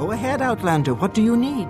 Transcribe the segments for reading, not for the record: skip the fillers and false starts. Go ahead, Outlander. What do you need?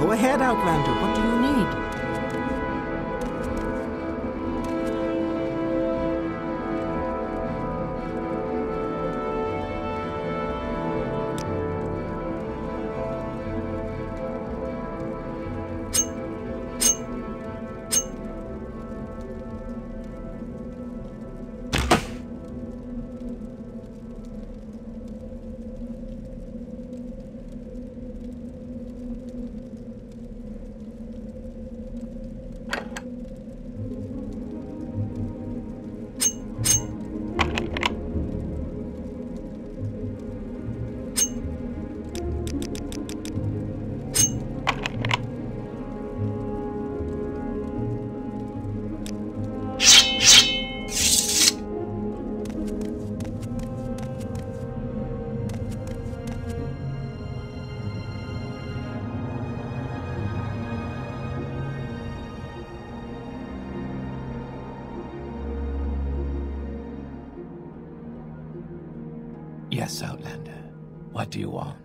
Go ahead, Outlander. What do you need? Yes, Outlander. What do you want?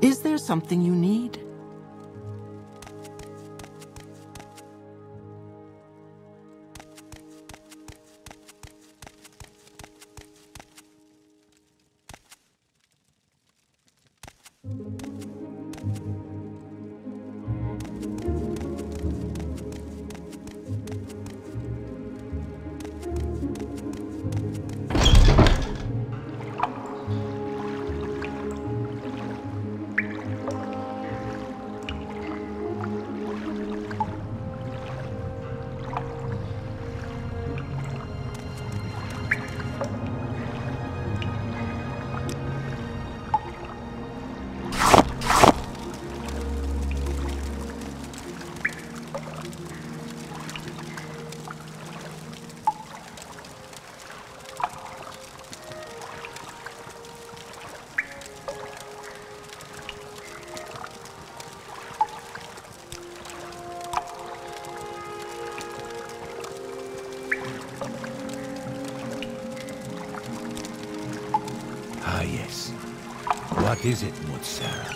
Is there something you need? Ah, yes. What is it, Monsera?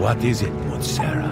What is it, Monsera?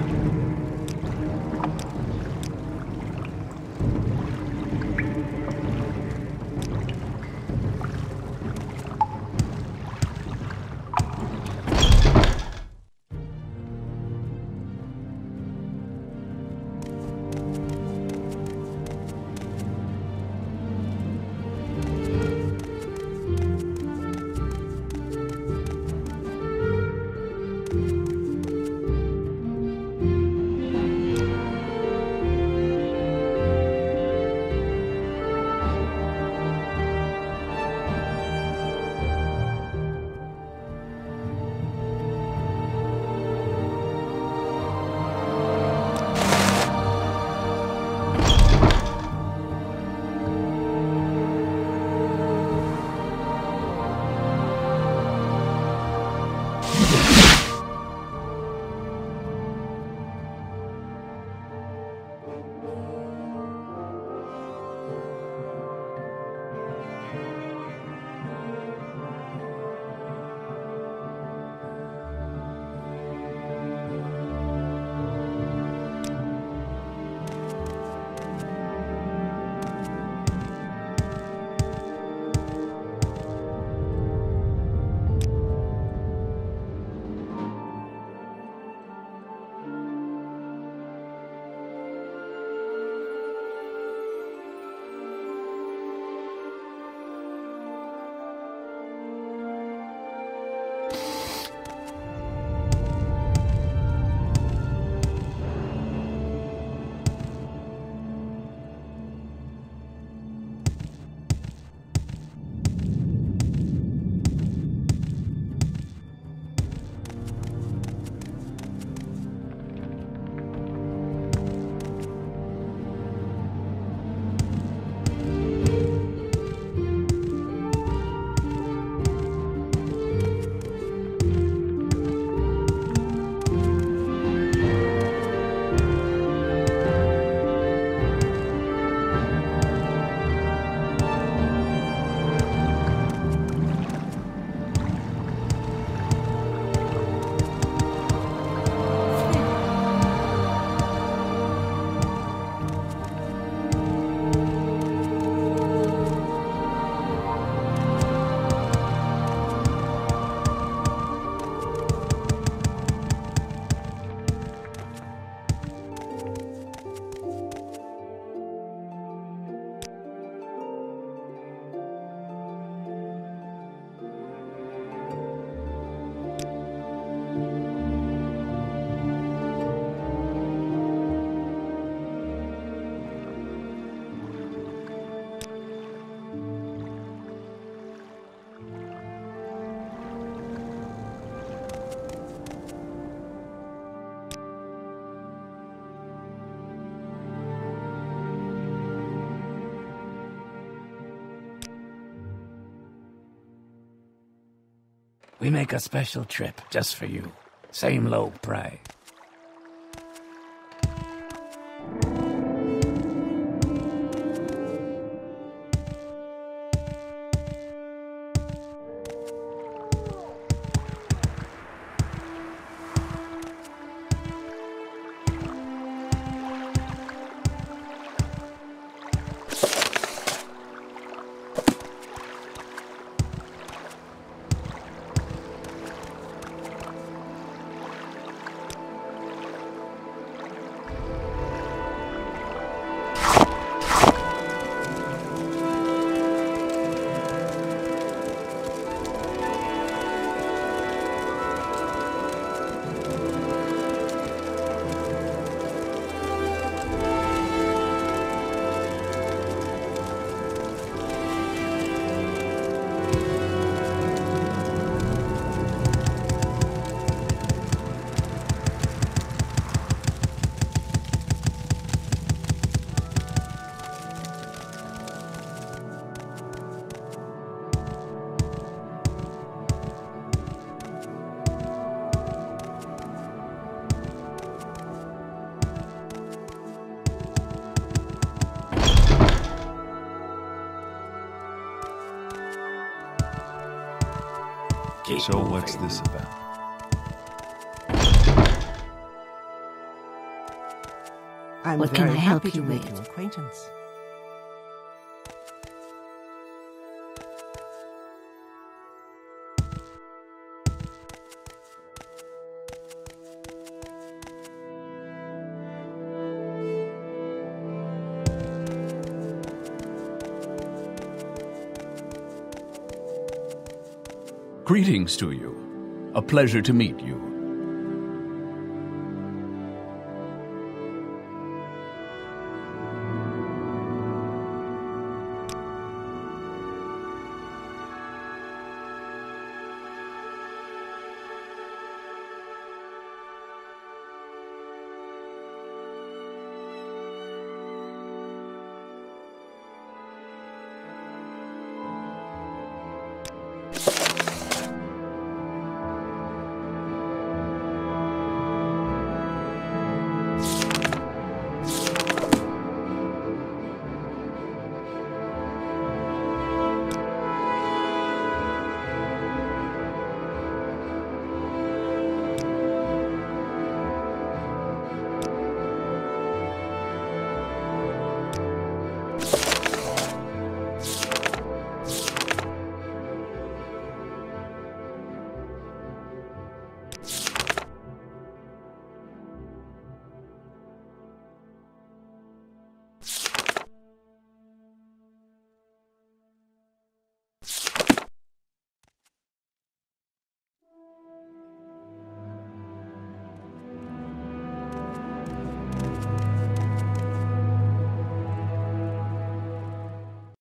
We make a special trip just for you. Same low price. So what's this about? I'm what can I help you with? Your acquaintance. Greetings to you. A pleasure to meet you.